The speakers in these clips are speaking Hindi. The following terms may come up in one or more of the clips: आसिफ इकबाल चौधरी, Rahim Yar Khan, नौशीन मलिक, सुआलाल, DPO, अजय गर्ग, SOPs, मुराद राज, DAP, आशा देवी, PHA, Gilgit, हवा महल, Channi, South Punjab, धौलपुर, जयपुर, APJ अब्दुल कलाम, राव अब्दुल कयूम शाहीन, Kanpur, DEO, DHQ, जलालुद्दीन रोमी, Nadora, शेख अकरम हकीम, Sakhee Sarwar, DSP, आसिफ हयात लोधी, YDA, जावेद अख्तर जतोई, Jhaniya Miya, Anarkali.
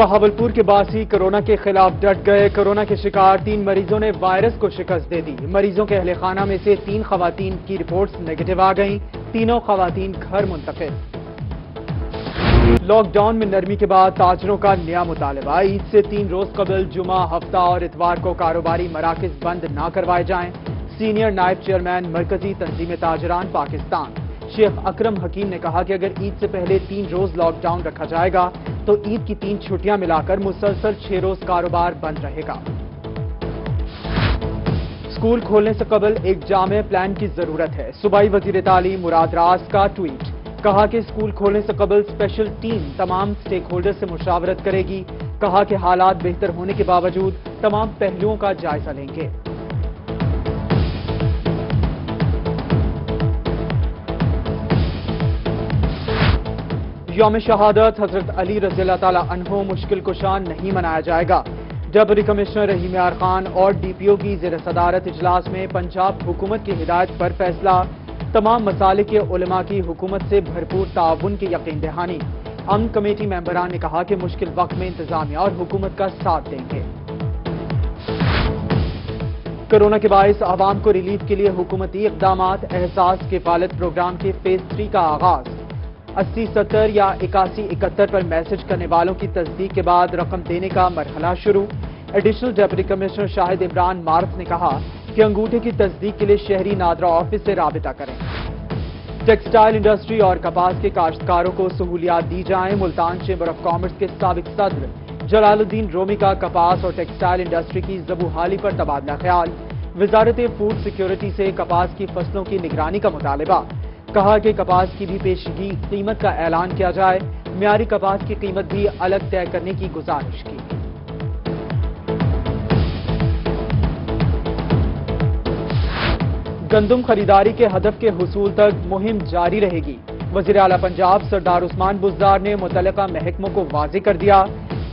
बहावलपुर के बासी कोरोना के खिलाफ डट गए। कोरोना के शिकार 3 मरीजों ने वायरस को शिकस्त दे दी। मरीजों के अहले खाना में से 3 खवातीन की रिपोर्ट्स नेगेटिव आ गईं। तीनों खवातीन घर मुंतकिल। लॉकडाउन में नरमी के बाद ताजरों का नया मुतालबा। ईद से 3 रोज कबल जुमा, हफ्ता और इतवार को कारोबारी मराकज बंद ना करवाए जाएं। सीनियर नायब चेयरमैन मरकजी तंजीम ताजरान पाकिस्तान शेख अकरम हकीम ने कहा कि अगर ईद से पहले 3 रोज लॉकडाउन रखा जाएगा तो ईद की 3 छुट्टियां मिलाकर मुसलसल 6 रोज कारोबार बंद रहेगा। स्कूल खोलने से कबल एक जामे प्लान की जरूरत है। सूबाई वजीर तालीम मुराद राज का ट्वीट, कहा कि स्कूल खोलने से कबल स्पेशल टीम तमाम स्टेक होल्डर से मुशावरत करेगी। कहा कि हालात बेहतर होने के बावजूद तमाम पहलुओं का जायजा लेंगे। यौम शहादत हजरत अली रज़ियल्लाह ताला अन्हो मुश्किल कुशा नहीं मनाया जाएगा। डिप्टी कमिश्नर रहीम यार खान और DPO की ज़ेर सदारत इजलास में पंजाब हुकूमत की हिदायत पर फैसला। तमाम मसाले के उलमा की हुकूमत से भरपूर ताउन की यकीन दहानी। अमन कमेटी मेंबरान ने कहा कि मुश्किल वक्त में इंतजामिया और हुकूमत का साथ देंगे। कोरोना के बायस आवाम को रिलीफ के लिए हुकूमती इकदाम। एहसास किफालत प्रोग्राम के फेज 3 का आगाज। 8070 या 8171 पर मैसेज करने वालों की तस्दीक के बाद रकम देने का मरहला शुरू। Additional deputy commissioner Shahid Imran मार्फ ने कहा कि अंगूठे की तस्दीक के लिए शहरी नादरा ऑफिस से राबिता करें। टेक्सटाइल इंडस्ट्री और कपास के काश्तकारों को सहूलियात दी जाएं। मुल्तान चेंबर ऑफ कॉमर्स के साबिक सदर जलालुद्दीन रोमी का कपास और टेक्सटाइल इंडस्ट्री की जबूहाली पर तबादला ख्याल। वजारत फूड सिक्योरिटी से कपास की फसलों की निगरानी का मुतालबा। कहा कि कपास की भी पेशगी कीमत का ऐलान किया जाए। म्यारी कपास की कीमत भी अलग तय करने की गुजारिश की। गंदम खरीदारी के हदफ के हुसूल तक मुहिम जारी रहेगी। वजीर आला पंजाब सरदार उस्मान बुजदार ने मुतलका महकमों को वाजे कर दिया।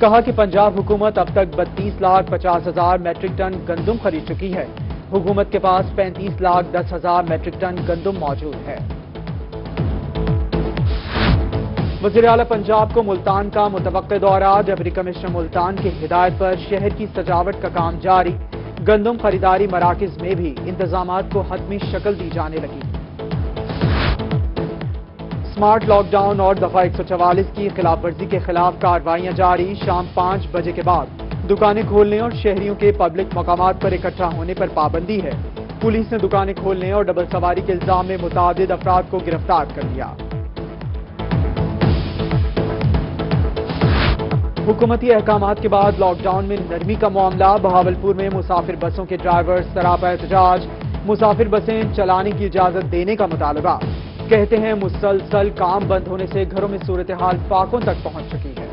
कहा कि पंजाब हुकूमत अब तक 32,50,000 मेट्रिक टन गंदम खरीद चुकी है। हुकूमत के पास 35,10,000 मेट्रिक टन गंदम मौजूद है। वज़ीर आला पंजाब को मुल्तान का मुतवक्का दौरा। डिप्टी कमिश्नर मुल्तान की हिदायत पर शहर की सजावट का काम जारी। गंदम खरीदारी मराकज में भी इंतजामात को हतमी शक्ल दी जाने लगी। स्मार्ट लॉकडाउन और दफा 144 की खिलाफवर्जी के खिलाफ कार्रवाइयां जारी। शाम 5 बजे के बाद दुकानें खोलने और शहरियों के पब्लिक मकामात पर इकट्ठा होने पर पाबंदी है। पुलिस ने दुकानें खोलने और डबल सवारी के इल्जाम में मुतादिद अफराद को गिरफ्तार कर लिया। हुकूमती अहकाम के बाद लॉकडाउन में नरमी का मामला। बहावलपुर में मुसाफिर बसों के ड्राइवर सरापा एहतजाज। मुसाफिर बसें चलाने की इजाजत देने का मुतालबा। कहते हैं मुसलसल काम बंद होने से घरों में सूरत हाल पाकों तक पहुंच चुकी है।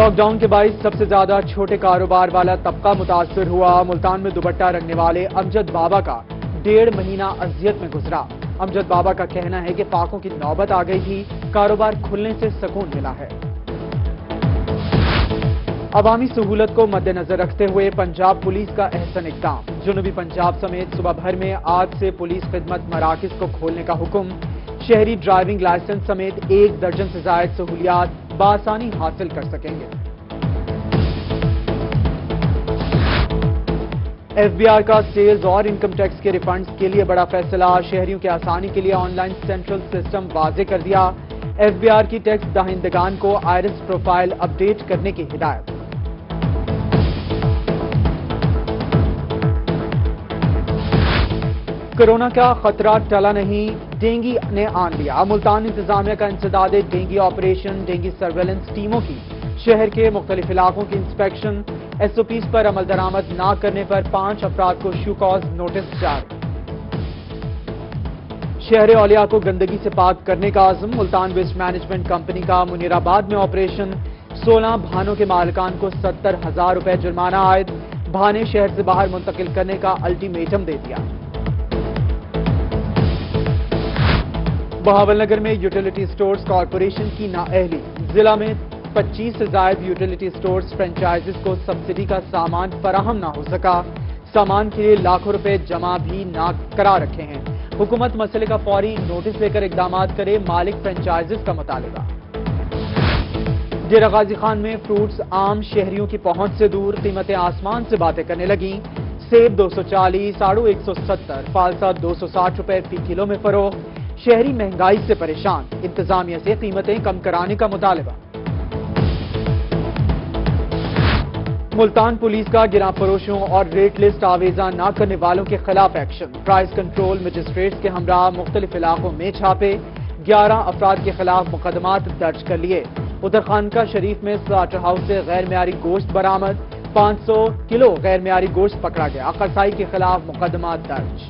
लॉकडाउन के बायस सबसे ज्यादा छोटे कारोबार वाला तबका मुतासर हुआ। मुल्तान में दुपट्टा रंगने वाले अमजद बाबा का 1.5 महीना अजियत में गुजरा। अमजद बाबा का कहना है कि पाकों की नौबत आ गई थी, कारोबार खुलने से सुकून मिला है। अवामी सहूलत को मद्देनजर रखते हुए पंजाब पुलिस का अहसन इकदाम। जुनूबी पंजाब समेत सूबा भर में आज से पुलिस खिदमत मराकज को खोलने का हुक्म। शहरी ड्राइविंग लाइसेंस समेत 1 दर्जन से ज्यादा सहूलियात बासानी हासिल कर सकेंगे। FBR का सेल्स और इनकम टैक्स के रिफंड्स के लिए बड़ा फैसला। शहरियों के आसानी के लिए ऑनलाइन सेंट्रल सिस्टम वाजे कर दिया। FBR की टैक्स दाहिंदगान को आईरिस प्रोफाइल अपडेट करने की हिदायत। कोरोना का खतरा टला नहीं, डेंगू ने आन लिया। मुल्तान इंतजामिया का इंसदाद डेंगू ऑपरेशन। डेंगू सर्वेलेंस टीमों की शहर के मुख्तलिफ इलाकों की इंस्पेक्शन। SOPs पर अमल दरामद न करने पर 5 अफराद को शू कॉज नोटिस जारी। शहर औलिया को गंदगी से पाक करने का आजम। मुल्तान वेस्ट मैनेजमेंट कंपनी का मुनीराबाद में ऑपरेशन। 16 भानों के मालकान को 70,000 रुपए जुर्माना आयद। भाने शहर से बाहर मुंतकिल करने का अल्टीमेटम दे दिया। बहावलनगर में यूटिलिटी स्टोर्स कॉरपोरेशन की नाअहली। जिला में 25 से ज्यादा यूटिलिटी स्टोर्स फ्रेंचाइजीज को सब्सिडी का सामान फराहम ना हो सका। सामान के लिए लाखों रुपए जमा भी ना करा रखे हैं। हुकूमत मसले का फौरी नोटिस लेकर इकदाम करे, मालिक फ्रेंचाइजीज का मुतालबा। डेरा गाजी खान में फ्रूट्स आम शहरियों की पहुंच से दूर, कीमतें आसमान से बातें करने लगी। सेब 240, आड़ू 170, फालसा 260 रुपए फी किलो में फरोख्त। शहरी महंगाई से परेशान, इंतजामिया से कीमतें कम कराने का मुतालबा। मुल्तान पुलिस का गिरा फरोशों और रेट लिस्ट आवेजा न करने वालों के खिलाफ एक्शन। प्राइस कंट्रोल मजिस्ट्रेट्स के हमरा मुख्तलिफ इलाकों में छापे, 11 अफराद के खिलाफ मुकदमात दर्ज कर लिए। उत्तरखान का शरीफ में स्लाटर हाउस से गैर मयारी गोश्त बरामद, 500 किलो गैर मयारी गोश्त पकड़ा गया। अकसाई के खिलाफ मुकदमा दर्ज।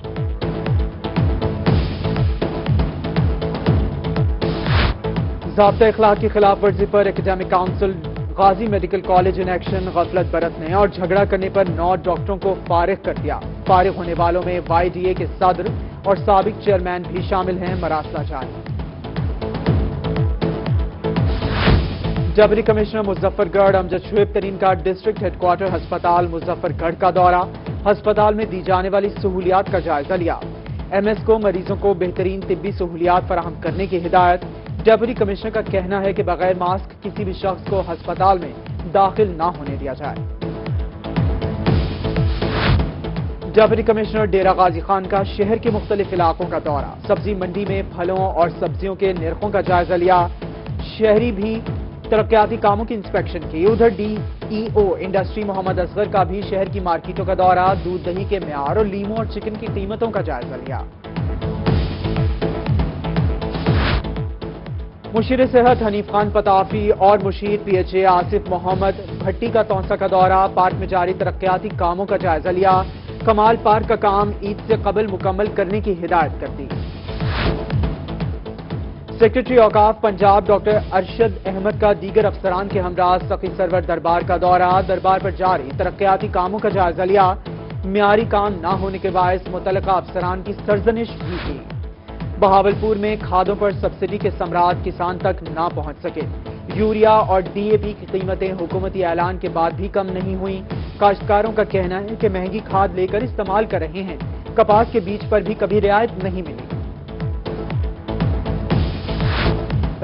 ज़ाब्ता इखलाक की खिलाफ वर्जी पर academic council, Ghazi medical college in action. गफलत बरतने और झगड़ा करने पर 9 डॉक्टरों को फारिग कर दिया। फारिग होने वालों में YDA के सदर और साबिक चेयरमैन भी शामिल हैं। मरासला जारी। जबरी कमिश्नर मुजफ्फरगढ़ अमजद शुएब तरीन का डिस्ट्रिक्ट हेडक्वार्टर अस्पताल मुजफ्फरगढ़ का दौरा, अस्पताल में दी जाने वाली सहूलियात का जायजा लिया। MS को मरीजों को बेहतरीन तिब्बी सहूलियात फराहम करने की हिदायत। डिप्टी कमिश्नर का कहना है कि बगैर मास्क किसी भी शख्स को अस्पताल में दाखिल न होने दिया जाए। डिप्टी कमिश्नर डेरा गाजी खान का शहर के मुख्तलिफ इलाकों का दौरा, सब्जी मंडी में फलों और सब्जियों के निर्खों का जायजा लिया। शहरी भी तरक्याती कामों की इंस्पेक्शन की। उधर DEO इंडस्ट्री मोहम्मद असगर का भी शहर की मार्केटों का दौरा, दूध दही के मेयार और लीमों और चिकन की कीमतों का जायजा लिया। मुशीर सेहत हनीफ खान पताफी और मुशीर PHA आसिफ मोहम्मद भट्टी का तौंसा का दौरा, पार्क में जारी तरक्याती कामों का जायजा लिया। कमाल पार्क का काम ईद से कबल मुकम्मल करने की हिदायत कर दी। सेक्रेटरी औकाफ पंजाब डॉक्टर अरशद अहमद का दीगर अफसरान के हमरा सखी सरवर दरबार का दौरा, दरबार पर जारी तरक्याती कामों का जायजा लिया। म्यारी काम न होने के बायस मुतलका अफसरान की सरजनिश भी की। बहावलपुर में खादों पर सब्सिडी के सम्राट किसान तक ना पहुंच सके। यूरिया और DAP की कीमतें हुकूमती ऐलान के बाद भी कम नहीं हुई। काश्तकारों का कहना है कि महंगी खाद लेकर इस्तेमाल कर रहे हैं। कपास के बीज पर भी कभी रियायत नहीं मिली।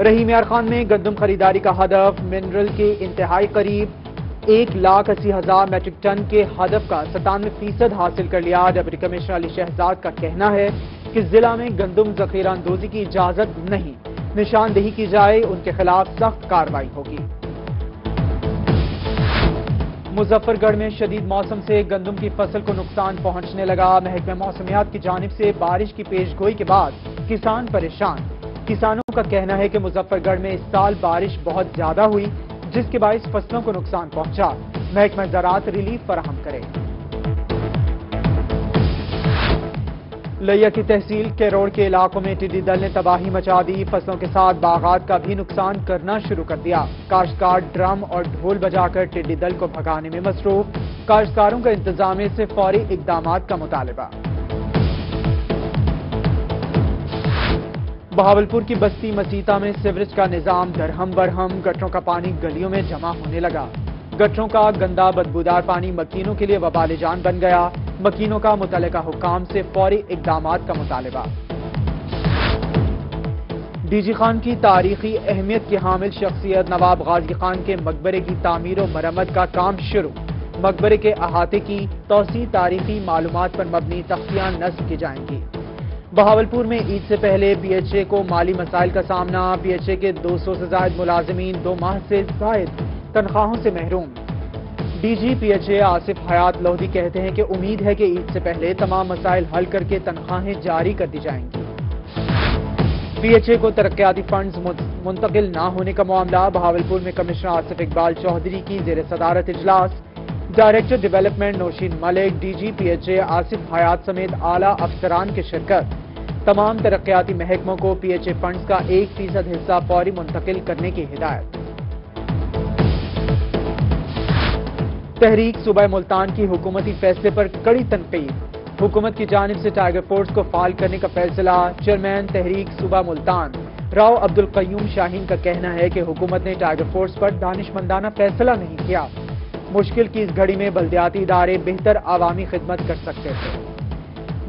रहीम यार खान में गंदम खरीदारी का हदफ, मिनरल के इंतहाई करीब 1,80,000 मीट्रिक टन के हदफ का 97% हासिल कर लिया। डिप्टी कमिश्नर अली शहजाद का कहना है कि जिला में गंदम जखीरा अंदोजी की इजाजत नहीं, निशानदेही की जाए, उनके खिलाफ सख्त कार्रवाई होगी। मुजफ्फरगढ़ में शदीद मौसम से गंदम की फसल को नुकसान पहुंचने लगा। महकमे मौसमियात की जानिब से बारिश की पेशगोई के बाद किसान परेशान। किसानों का कहना है कि मुजफ्फरगढ़ में इस साल बारिश बहुत ज्यादा हुई, जिसके बायस फसलों को नुकसान पहुंचा। महकमा ज़राअत रिलीफ फराहम करे। लैया की तहसील केरोड़ के इलाकों में टिड्डी दल ने तबाही मचा दी, फसलों के साथ बागात का भी नुकसान करना शुरू कर दिया। काश्तकार ड्रम और ढोल बजाकर टिड्डी दल को भगाने में मसरूफ। काश्तकारों का इंतजामिया से फौरी इकदाम का मुतालबा। बहावलपुर की बस्ती मसीता में सीवरेज का निजाम दरहम बरहम, गटरों का पानी गलियों में जमा होने लगा। गटरों का गंदा बदबूदार पानी मकीनों के लिए वबाल जान बन गया। मकीनों का मुतलका हुकाम से फौरी इकदामात का मुतालबा। DG खान की तारीखी अहमियत की हामिल शख्सियत नवाब गाजी खान के मकबरे की तामीर और मरम्मत का काम शुरू। मकबरे के अहाते की तोसी तारीखी मालूमात पर मबनी तख्तियां नस्ब की जाएंगी। बहावलपुर में ईद से पहले PHA को माली मसाइल का सामना। PHA के 200 से जायद मुलाजमीन 2 माह से जायद तनख्वाहों से महरूम। DG PHA आसिफ हयात लोधी कहते हैं कि उम्मीद है कि ईद से पहले तमाम मसाइल हल करके तनख्वाहें जारी कर दी जाएंगी। PHA को तरक्याती फंड्स मुंतकिल न होने का मामला। बहावलपुर में कमिश्नर आसिफ इकबाल चौधरी की जेर सदारत इजलास। Director development नौशीन मलिक, DG PHA Asif Hayat समेत आला अफसरान की शिरकत। तमाम तरक्याती महकमों को PHA फंड्स का 1% हिस्सा फौरी मुंतकिल करने की हिदायत। तहरीक सूबा मुल्तान की हुकूमती फैसले पर कड़ी तनकीद। हुकूमत की जानिब से टाइगर फोर्स को फाल करने का फैसला। चेयरमैन तहरीक सूबा मुल्तान राव अब्दुल कयूम शाहीन का कहना है कि हुकूमत ने टाइगर फोर्स पर दानिशमंदाना फैसला नहीं किया। मुश्किल की इस घड़ी में बल्दियाती इदारे बेहतर आवामी खिदमत कर सकते थे।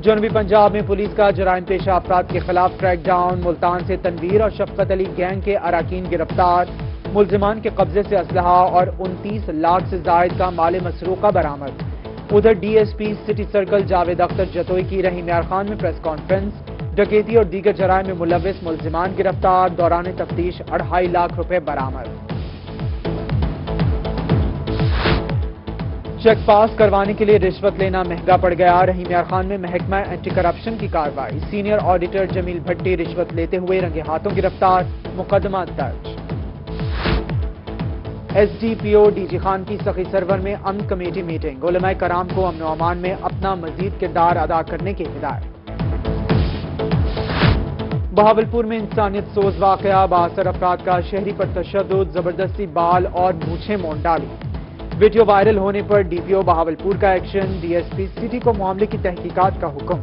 जनूबी पंजाब में पुलिस का जराइम पेशा अफराद के खिलाफ ट्रैक डाउन। मुल्तान से तनवीर और शफकत अली गैंग के अराकीन गिरफ्तार। मुलजमान के कब्जे से असलहा और 29 लाख से जायद का माल मसरूका बरामद। उधर DSP city circle जावेद अख्तर जतोई की रहीम यार खान में प्रेस कॉन्फ्रेंस। डकैती और दीगर जराइम में मुलविस मुलजमान गिरफ्तार। दौरान तफ्तीश 2.5 लाख रुपए बरामद। चेक पास करवाने के लिए रिश्वत लेना महंगा पड़ गया। रहीम यार खान में महकमा एंटी करप्शन की कार्रवाई। सीनियर ऑडिटर जमील भट्टी रिश्वत लेते हुए रंगे हाथों गिरफ्तार, मुकदमा दर्ज। एसडीपीओ डीजी खान की सखी सरवर में अमन कमेटी मीटिंग। उलमाए कराम को अमन अमान में अपना मजीद किरदार अदा करने की हिदायत। बहावलपुर में इंसानियत सोज वाकया, 72 अफराद का शहरी पर तशद्दुद, जबरदस्ती बाल और मूछें मोड़ डाली। वीडियो वायरल होने पर डीपीओ बहावलपुर का एक्शन। डीएसपी सिटी को मामले की तहकीकात का हुक्म।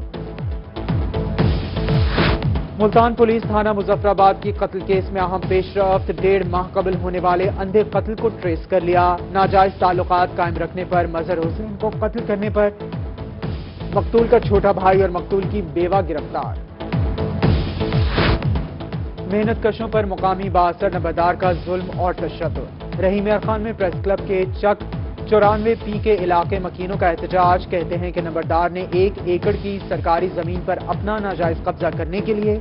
मुल्तान पुलिस थाना मुजफ्फराबाद की कत्ल केस में अहम पेशरफ्त। 1.5 माह कबल होने वाले अंधे कत्ल को ट्रेस कर लिया। नाजायज ताल्लुकात कायम रखने पर मजहर हुसैन को कत्ल करने पर मकतूल का छोटा भाई और मकतूल की बेवा गिरफ्तार। मेहनत कशों पर मुकामी बासर नंबरदार का जुल्म और तशद्दुद। रहीम यार खान में प्रेस क्लब के चक 94P के इलाके मकीनों का एहतजाज। कहते हैं कि नंबरदार ने 1 एकड़ की सरकारी जमीन पर अपना नाजायज कब्जा करने के लिए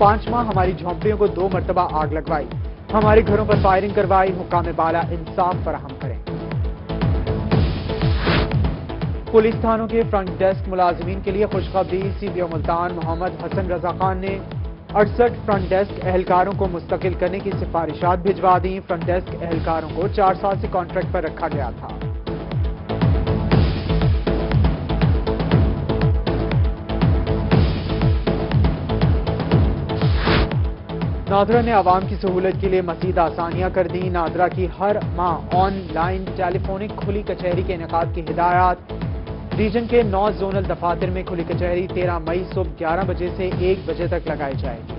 5 माह हमारी झोंपड़ियों को 2 मरतबा आग लगवाई, हमारे घरों पर फायरिंग करवाई, हुक्काम बाला इंसाफ फराहम करें। पुलिस थानों के फ्रंट डेस्क मुलाजमीन के लिए खुशखबरी। सीबीओ मुल्तान मोहम्मद हसन रजा खान ने 68 फ्रंट डेस्क एहलकारों को मुस्तकिल करने की सिफारिशात भिजवा दी। फ्रंट डेस्क एहलकारों को 4 साल से कॉन्ट्रैक्ट पर रखा गया था। नादरा ने आवाम की सहूलत के लिए मजीद आसानियां कर दी। नादरा की हर माह ऑनलाइन टेलीफोनिक खुली कचहरी के इनेकाद की हिदायत। रीजन के 9 जोनल दफातर में खुली कचहरी 13 मई सुबह 11 बजे से 1 बजे तक लगाई जाएगी।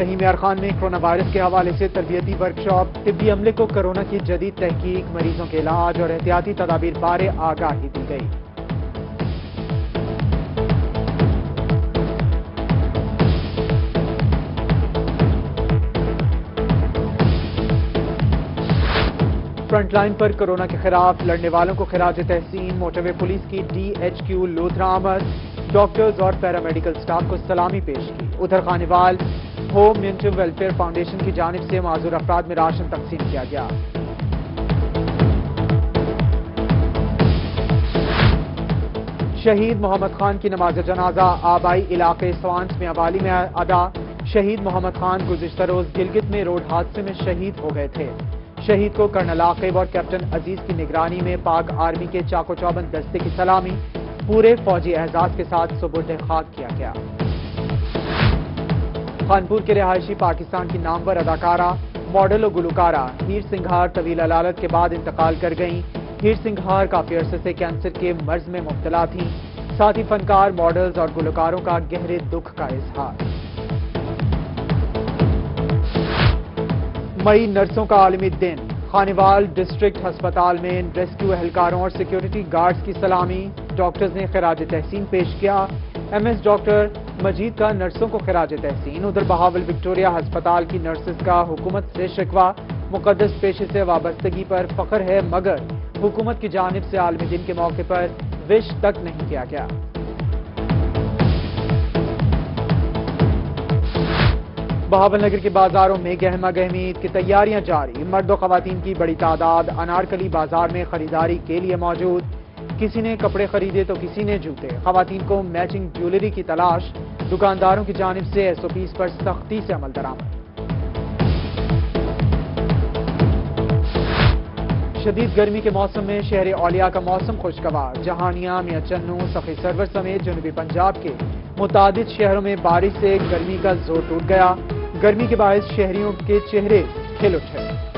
रहीम यार खान में कोरोना वायरस के हवाले से तरबियती वर्कशॉप। तिब्बी अमले को कोरोना की जदीद तहकीक, मरीजों के इलाज और एहतियाती तदाबीर बारे आगाही दी गई। फ्रंटलाइन पर कोरोना के खिलाफ लड़ने वालों को खिराज तहसीन। मोटरवे पुलिस की DHQ लोथरा आमद। डॉक्टर्स और पैरामेडिकल स्टाफ को सलामी पेश की। उधर Khanewal home municipal welfare foundation की जानिब से माजूर अफराद में राशन तकसीम किया गया। शहीद मोहम्मद खान की नमाज जनाजा आबाई इलाके स्वांस में अवाली में अदा। शहीद मोहम्मद खान गुज़िश्ता रोज गिलगित में रोड हादसे में शहीद हो गए थे। शहीद को कर्नल आकिब और कैप्टन अजीज की निगरानी में पाक आर्मी के चाको चौबंद दस्ते की सलामी। पूरे फौजी एहसास के साथ सुबुर्द खाक किया गया। कानपुर के रिहायशी पाकिस्तान की नामवर अदाकारा, मॉडल और गुलकारा हीर सिंघार तवील अलालत के बाद इंतकाल कर गईं। हीर सिंघार काफी अरसे से कैंसर के मर्ज में मुब्तला थीं। साथ ही फनकार, मॉडल्स और गुलकारों का गहरे दुख का इजहार। मई नर्सों का आलमी दिन। खानेवाल डिस्ट्रिक्ट अस्पताल में रेस्क्यू एहलकारों और सिक्योरिटी गार्ड्स की सलामी। डॉक्टर्स ने खिराज तहसीन पेश किया। MS डॉक्टर मजीद का नर्सों को खिराज तहसीन। उधर बहावल विक्टोरिया अस्पताल की नर्सेज का हुकूमत से शिकवा। मुकद्दस पेशे से वाबस्तगी पर फख्र है मगर हुकूमत की जानिब से आलमी दिन के मौके पर विश तक नहीं किया गया। बहावल नगर के बाजारों में गहमा गहमी की तैयारियां जारी। मर्द और खवातीन की बड़ी तादाद अनारकली बाजार में खरीदारी के लिए मौजूद। किसी ने कपड़े खरीदे तो किसी ने जूते। खवातीन को मैचिंग ज्वेलरी की तलाश। दुकानदारों की जानिब से SOPs पर सख्ती से अमल दरामद। शदीद गर्मी के मौसम में शहर औलिया का मौसम खुशगवार। जहानिया, मिया, चन्नू, सखी सरवर समेत जनूबी पंजाब के मुतादिद शहरों में बारिश से गर्मी का जोर टूट गया। गर्मी के बायस शहरियों के चेहरे खिल उठे।